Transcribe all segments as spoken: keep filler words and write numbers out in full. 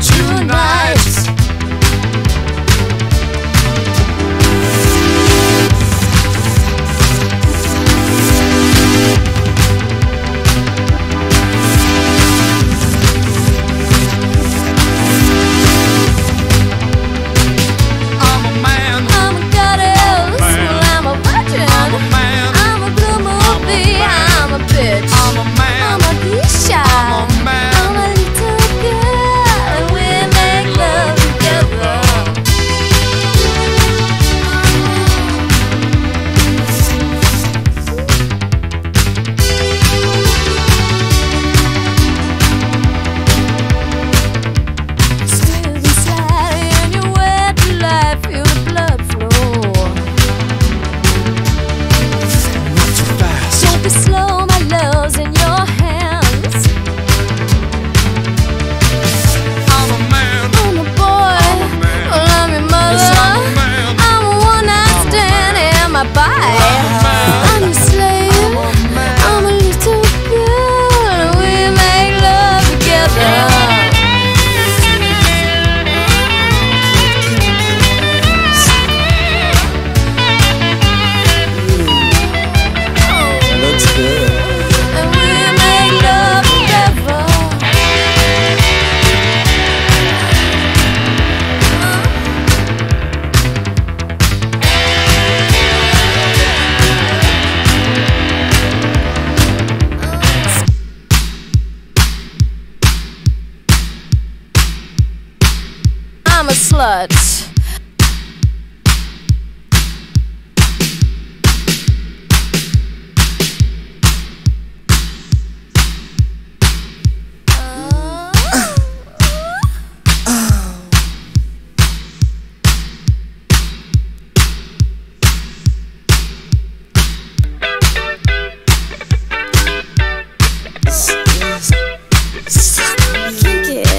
tonight. I'm a slut. Uh, uh, uh. Kick it.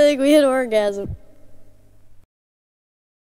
I think we hit orgasm.